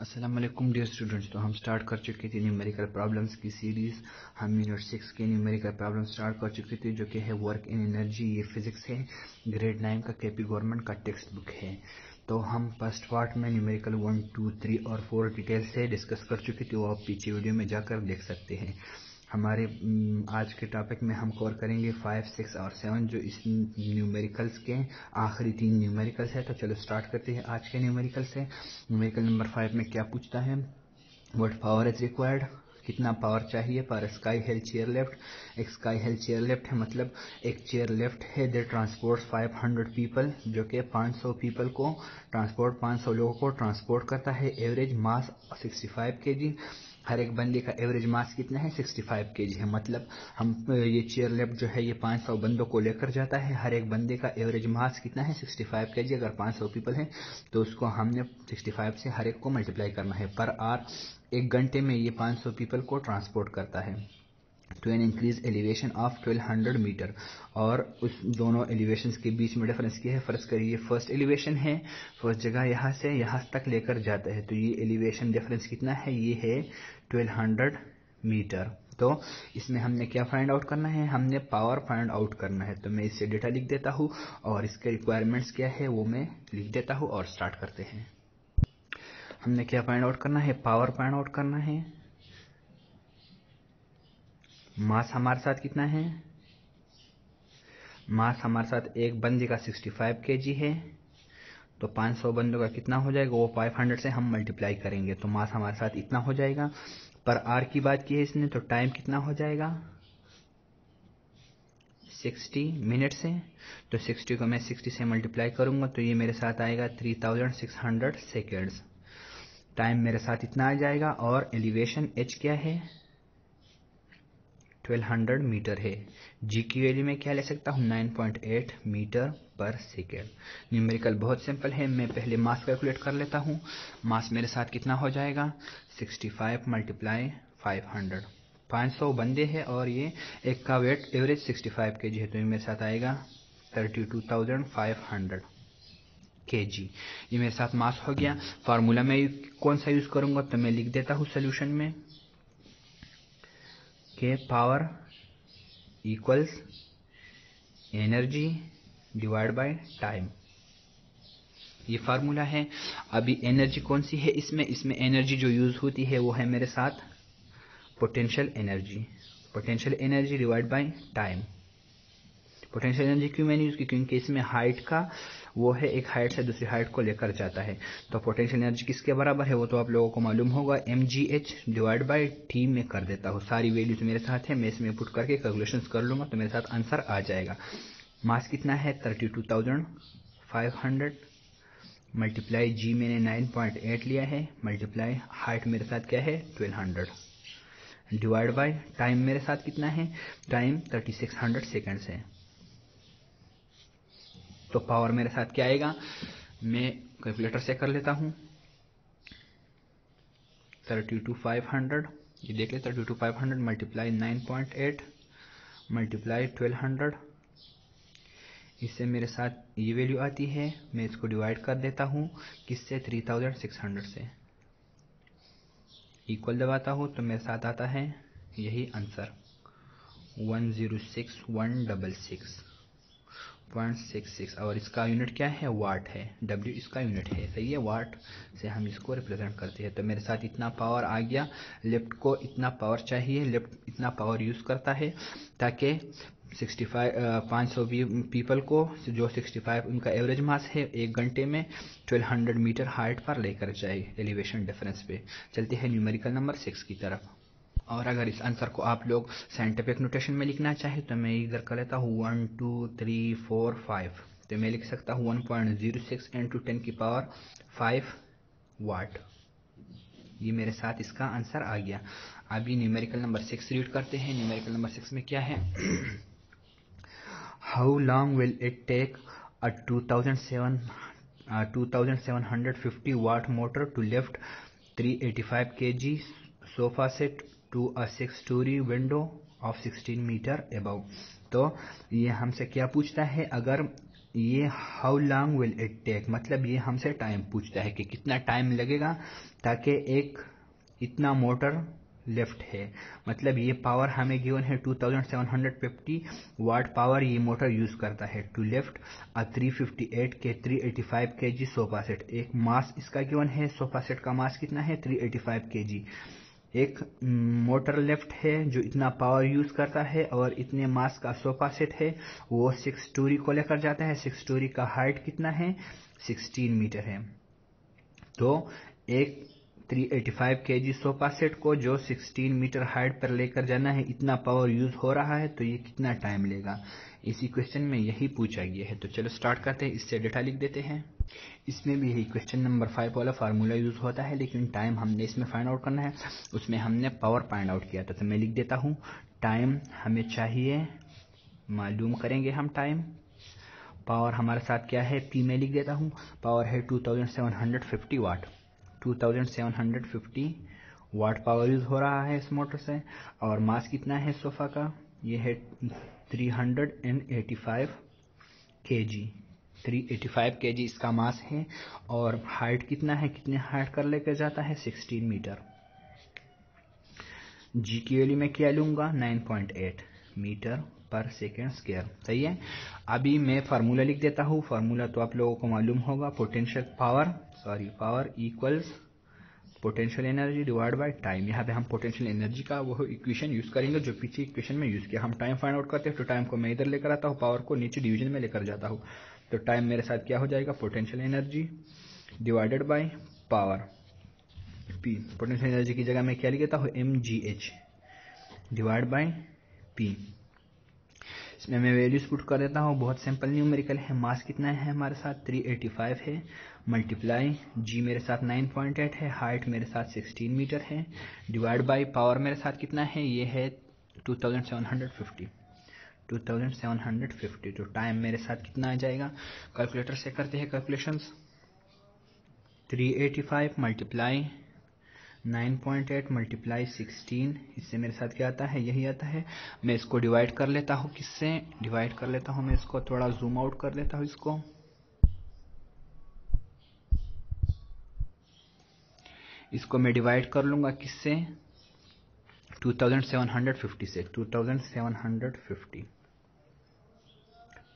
अस्सलाम वालेकुम dear students. तो हम स्टार्ट कर चुके थे न्यूमेरिकल प्रॉब्लम्स की सीरीज़। हम यूनिट 6 के न्यूमेरिकल प्रॉब्लम स्टार्ट कर चुके थे जो कि है वर्क इन एनर्जी। ये फिजिक्स है, ग्रेड 9 का केपी गवर्नमेंट का टेक्स्ट बुक है। तो हम फर्स्ट पार्ट में न्यूमेरिकल 1, 2, 3 और 4 डिटेल से डिस्कस कर चुके थे, वो आप पीछे वीडियो में जाकर देख सकते हैं। हमारे आज के टॉपिक में हम कवर करेंगे 5, 6 और 7 जो इस न्यूमेरिकल्स के आखिरी 3 न्यूमेरिकल्स है। तो चलो स्टार्ट करते हैं आज के न्यूमेरिकल से। न्यूमेरिकल नंबर 5 में क्या पूछता है, व्हाट पावर इज रिक्वायर्ड, कितना पावर चाहिए पर स्काई हेल चेयर लेफ्ट। एक स्काई हेल चेयर लेफ्ट है मतलब एक चेयर लेफ्ट है दे ट्रांसपोर्ट 500 पीपल, जो कि 500 पीपल को ट्रांसपोर्ट 500 लोगों को ट्रांसपोर्ट करता है। एवरेज मास 65 केजी, हर एक बंदे का एवरेज मास कितना है 65 केजी है। मतलब हम ये चेयर लेफ्ट जो है ये 500 बंदों को लेकर जाता है, हर एक बंदे का एवरेज मास कितना है 65 केजी। अगर 500 पीपल हैं तो उसको हमने 65 से हर एक को मल्टीप्लाई करना है। पर आवर एक घंटे में ये 500 पीपल को ट्रांसपोर्ट करता है to an increase elevation of 1200 metre. और उस दोनों एलिवेशन के बीच में डिफरेंस क्या है, फर्ज करिए फर्स्ट एलिवेशन है, फर्स्ट जगह यहाँ से यहाँ तक लेकर जाता है तो ये एलिवेशन डिफरेंस कितना है, ये है 1200 मीटर। तो इसमें हमने क्या फाइंड आउट करना है, हमने पावर फाइंड आउट करना है। तो मैं इससे डेटा लिख देता हूँ और इसके रिक्वायरमेंट्स क्या है वो मैं लिख देता हूँ और स्टार्ट करते हैं। हमने क्या फाइंड आउट करना है, पावर फाइंड आउट करना है। मास हमारे साथ कितना है, मास हमारे साथ एक बंदे का 65 केजी है तो 500 बंदों का कितना हो जाएगा, वो 500 से हम मल्टीप्लाई करेंगे तो मास हमारे साथ इतना हो जाएगा। पर आर की बात की है इसने तो टाइम कितना हो जाएगा 60 मिनट से, तो 60 को मैं 60 से मल्टीप्लाई करूंगा तो ये मेरे साथ आएगा 3600 सेकेंड्स। टाइम मेरे साथ इतना आ जाएगा और एलिवेशन एच क्या है 1200 मीटर है। जी की वैल्यू में क्या ले सकता हूँ 9.8 मीटर पर सेकेंड। न्यूमेरिकल बहुत सिंपल है, मैं पहले मास कैलकुलेट कर लेता हूँ। मास मेरे साथ कितना हो जाएगा 65 मल्टीप्लाई 500, 500 बंदे हैं और ये एक का वेट एवरेज 65 केजी है तो ये मेरे साथ आएगा 32,500 केजी। ये मेरे साथ मास हो गया। फार्मूला में कौन सा यूज़ करूँगा तो मैं लिख देता हूँ सोल्यूशन में के power equals energy divide by time, ये फार्मूला है। अभी एनर्जी कौन सी है इसमें, इसमें एनर्जी जो यूज़ होती है वो है मेरे साथ potential energy, potential energy divide by time. Potential energy क्यों मैंने यूज़ की, क्योंकि इसमें हाइट का वो है, एक हाइट से दूसरी हाइट को लेकर जाता है। तो पोटेंशियल एनर्जी किसके बराबर है वो तो आप लोगों को मालूम होगा, mgh डिवाइड बाय t में कर देता हूँ। सारी वैल्यूज मेरे साथ है, मैं इसमें पुट करके कैलकुलेशंस कर लूँगा तो मेरे साथ आंसर आ जाएगा। मास कितना है 32,500 मल्टीप्लाई जी मैंने 9.8 लिया है मल्टीप्लाई हाइट मेरे साथ क्या है 1200 डिवाइड बाय टाइम मेरे साथ कितना है, टाइम 3600 सेकेंड्स है। तो पावर मेरे साथ क्या आएगा, मैं कैलकुलेटर से कर लेता हूँ 32,500, ये देख ले 32,500 मल्टीप्लाई 9.8 मल्टीप्लाई 1200, इससे मेरे साथ ये वैल्यू आती है। मैं इसको डिवाइड कर देता हूँ किससे 3600 से, इक्वल दबाता हूँ तो मेरे साथ आता है यही आंसर 106,166.66। और इसका यूनिट क्या है वाट है, W इसका यूनिट है, सही है, वाट से हम इसको रिप्रेजेंट करते हैं। तो मेरे साथ इतना पावर आ गया। लेफ्ट को इतना पावर चाहिए, लेफ्ट इतना पावर यूज़ करता है ताकि 500 पीपल को जो 65 उनका एवरेज मास है एक घंटे में 1200 मीटर हाइट पर लेकर जाए एलिवेशन डिफरेंस पे। चलते हैं न्यूमेरिकल नंबर 6 की तरफ। और अगर इस आंसर को आप लोग साइंटिफिक नोटेशन में लिखना चाहें तो मैं इधर कर लेता हूँ 1, 2, 3, 4, 5। तो मैं लिख सकता हूँ 1.06×10⁵ वाट। ये मेरे साथ इसका आंसर आ गया। अभी न्यूमेरिकल नंबर 6 रीड करते हैं। न्यूमेरिकल नंबर 6 में क्या है, how long will it take a 2750 watt motor to lift 385 KG sofa set to a 6-story window of 16 metre above. तो ये हमसे क्या पूछता है, अगर ये how long will it take, मतलब ये हमसे टाइम पूछता है कि कितना टाइम लगेगा ताकि एक इतना मोटर लेफ्ट है, मतलब ये पावर हमें गिवन है 2750 वाट पावर ये मोटर यूज करता है to lift a 385 KG sofa set. एक मास इसका गिवन है, सोफा सेट का मास कितना है 385 केजी। एक मोटर लेफ्ट है जो इतना पावर यूज करता है और इतने मास का सोफा सेट है, वो 6 story को लेकर जाता है। 6 story का हाइट कितना है 16 मीटर है। तो एक 385 केजी सोफा सेट को जो 16 मीटर हाइट पर लेकर जाना है, इतना पावर यूज हो रहा है, तो ये कितना टाइम लेगा, इसी क्वेश्चन में यही पूछा गया है। तो चलो स्टार्ट करते हैं, इससे डेटा लिख देते हैं। इसमें भी यही क्वेश्चन नंबर 5 वाला फार्मूला यूज होता है, लेकिन टाइम हमने इसमें फाइंड आउट करना है, उसमें हमने पावर फाइंड आउट किया था। तो मैं लिख देता हूँ टाइम हमें चाहिए, मालूम करेंगे हम टाइम। पावर हमारे साथ क्या है पी, में लिख देता हूँ पावर है 2750 वाट। 2750 वाट पावर यूज हो रहा है इस मोटर से, और मास कितना है सोफा का, ये है 385 केजी। 385 केजी इसका मास है, और हाइट कितना है, कितने हाइट कर लेकर जाता है 16 मीटर। जी की वैल्यू में क्या लूंगा 9.8 मीटर पर सेकेंड स्क्वायर, सही है। अभी मैं फार्मूला लिख देता हूँ, फार्मूला तो आप लोगों को मालूम होगा, potential power power equals potential energy divide by time. यहाँ पे हम पोटेंशियल एनर्जी का वो इक्वेशन यूज करेंगे जो पीछे इक्वेशन में यूज किया, हम टाइम फाइंड आउट करते हैं। तो टाइम को मैं इधर लेकर आता हूँ, पावर को नीचे डिवीजन में लेकर जाता हूँ, तो टाइम मेरे साथ क्या हो जाएगा potential energy divided by power P. Potential energy की जगह मैं क्या लिख देता हूँ mgh डिवाइड बाय पी। इसमें मैं वैल्यूज पुट कर देता हूँ, बहुत सिंपल न्यूमेरिकल है। मास कितना है हमारे साथ 385 है, मल्टीप्लाई जी मेरे साथ 9.8 है, हाइट मेरे साथ 16 मीटर है, डिवाइड बाय पावर मेरे साथ कितना है, ये है 2750। तो टाइम मेरे साथ कितना आ जाएगा, कैलकुलेटर से करते हैं कैलकुलेशंस। 385 मल्टीप्लाई 9.8 मल्टीप्लाई 16, इससे मेरे साथ क्या आता है, यही आता है। मैं इसको डिवाइड कर लेता हूँ, किससे डिवाइड कर लेता हूँ, मैं इसको थोड़ा जूम आउट कर लेता हूँ इसको। इसको मैं डिवाइड कर लूँगा किससे 2750 से, 2750।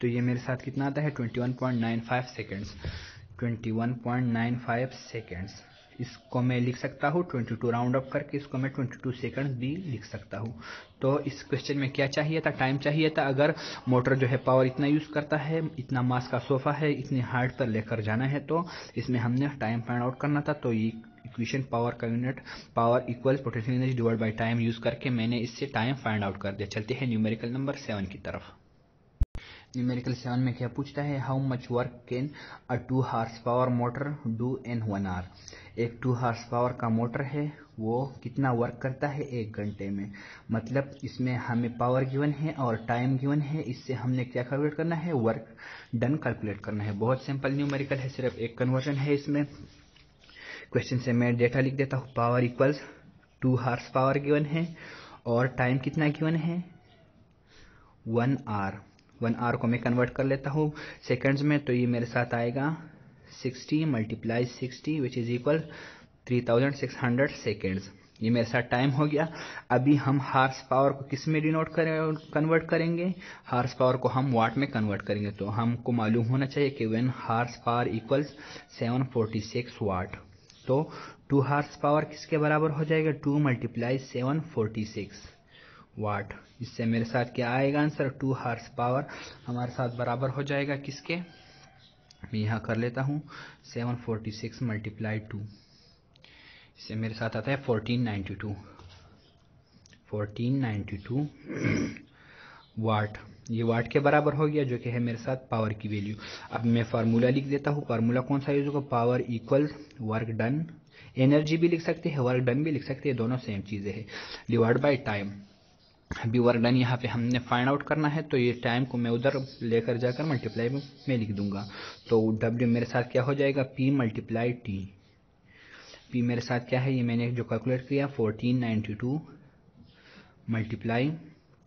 तो ये मेरे साथ कितना आता है 21.95 सेकेंड्स। 21.95 सेकेंड्स इसको मैं लिख सकता हूँ 22, राउंड अप करके इसको मैं 22 सेकंड भी लिख सकता हूँ। तो इस क्वेश्चन में क्या चाहिए था, टाइम चाहिए था। अगर मोटर जो है पावर इतना यूज़ करता है, इतना मास का सोफा है, इतनी हाइट पर लेकर जाना है, तो इसमें हमने टाइम फाइंड आउट करना था। तो ये इक्वेशन पावर का unit power equal potential energy divide by time use करके मैंने इससे टाइम फाइंड आउट कर दिया। चलते हैं न्यूमेरिकल नंबर 7 की तरफ। न्यूमेरिकल 7 में क्या पूछता है, how much work can a 2 horsepower motor do in 1 hour। एक 2 horsepower का मोटर है, वो कितना वर्क करता है 1 घंटे में। मतलब इसमें हमें पावर गिवन है और टाइम गिवन है, इससे हमने क्या कैलकुलेट करना है, वर्क डन कैलकुलेट करना है। बहुत सिंपल न्यूमेरिकल है, सिर्फ एक कन्वर्जन है इसमें। क्वेश्चन से मैं डेटा लिख देता हूँ, पावर इक्वल्स 2 horsepower गिवन है और टाइम कितना गिवन है 1 hour। 1 hour को मैं कन्वर्ट कर लेता हूँ सेकंड्स में, तो ये मेरे साथ आएगा 60 multiply 60 which is equal 3600 seconds. ये मेरे साथ टाइम हो गया। अभी हम हार्स पावर को किस में डिनोट कन्वर्ट करेंगे, हार्स पावर को हम वाट में कन्वर्ट करेंगे। तो हमको मालूम होना चाहिए कि one horse power equals 746 watt. तो 2 horsepower किसके बराबर हो जाएगा 2 मल्टीप्लाई 746 वाट। इससे मेरे साथ क्या आएगा आंसर, 2 horsepower हमारे साथ बराबर हो जाएगा किसके, मैं यहाँ कर लेता हूँ 746 मल्टीप्लाई 2, इससे मेरे साथ आता है 1492 वाट। ये वाट के बराबर हो गया, जो कि है मेरे साथ पावर की वैल्यू। अब मैं फार्मूला लिख देता हूँ, फार्मूला कौन सा यूज होगा, power equal work done, energy भी लिख सकते हैं, वर्क डन भी लिख सकते हैं, दोनों सेम चीज़ें हैं, डिवाइड बाय टाइम। अभी वर्क डन यहाँ पे हमने फाइंड आउट करना है, तो ये टाइम को मैं उधर लेकर जाकर मल्टीप्लाई में लिख दूंगा। तो W मेरे साथ क्या हो जाएगा P मल्टीप्लाई टी। P मेरे साथ क्या है, ये मैंने जो कैलकुलेट किया 1492 मल्टीप्लाई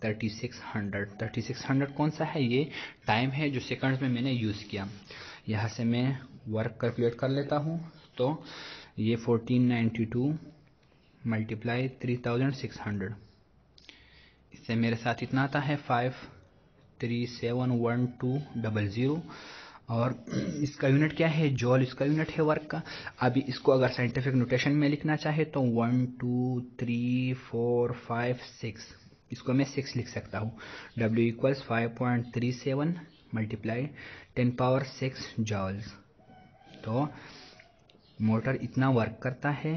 3600 कौन सा है, ये टाइम है जो सेकंड्स में मैंने यूज़ किया। यहाँ से मैं वर्क कैलकुलेट कर लेता हूँ, तो ये 1492 मल्टीप्लाई 3600, इससे मेरे साथ इतना आता है 537120। और इसका यूनिट क्या है, जॉल इसका यूनिट है वर्क का। अभी इसको अगर साइंटिफिक नोटेशन में लिखना चाहे तो 1 2 3 4 5 6, इसको मैं 6 लिख सकता हूँ। W equals 5.37 multiply 10⁴ joules. तो मोटर इतना वर्क करता है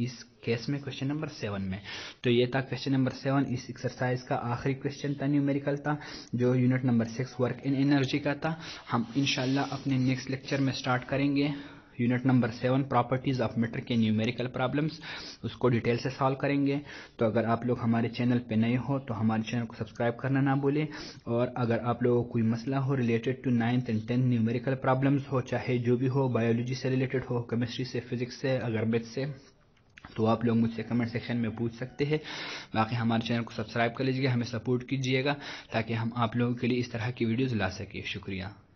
इस केस में, क्वेश्चन नंबर 7 में। तो ये था क्वेश्चन नंबर 7 इस एक्सरसाइज का आखिरी क्वेश्चन था, न्यूमेरिकल था, जो unit number 6 work in energy का था। हम इंशाल्लाह अपने नेक्स्ट लेक्चर में स्टार्ट करेंगे unit number 7 properties of matter के न्यूमेरिकल प्रॉब्लम्स, उसको डिटेल से सॉल्व करेंगे। तो अगर आप लोग हमारे चैनल पे नए हो तो हमारे चैनल को सब्सक्राइब करना ना भूलें। और अगर आप लोगों को कोई मसला हो related to 9th and 10th numerical problems हो, चाहे जो भी हो, बायोलॉजी से रिलेटेड हो, केमिस्ट्री से, फिजिक्स से, अगर मैथ से, तो आप लोग मुझसे कमेंट सेक्शन में पूछ सकते हैं। बाकी हमारे चैनल को सब्सक्राइब कर लीजिएगा, हमें सपोर्ट कीजिएगा ताकि हम आप लोगों के लिए इस तरह की वीडियोज़ ला सकें। शुक्रिया।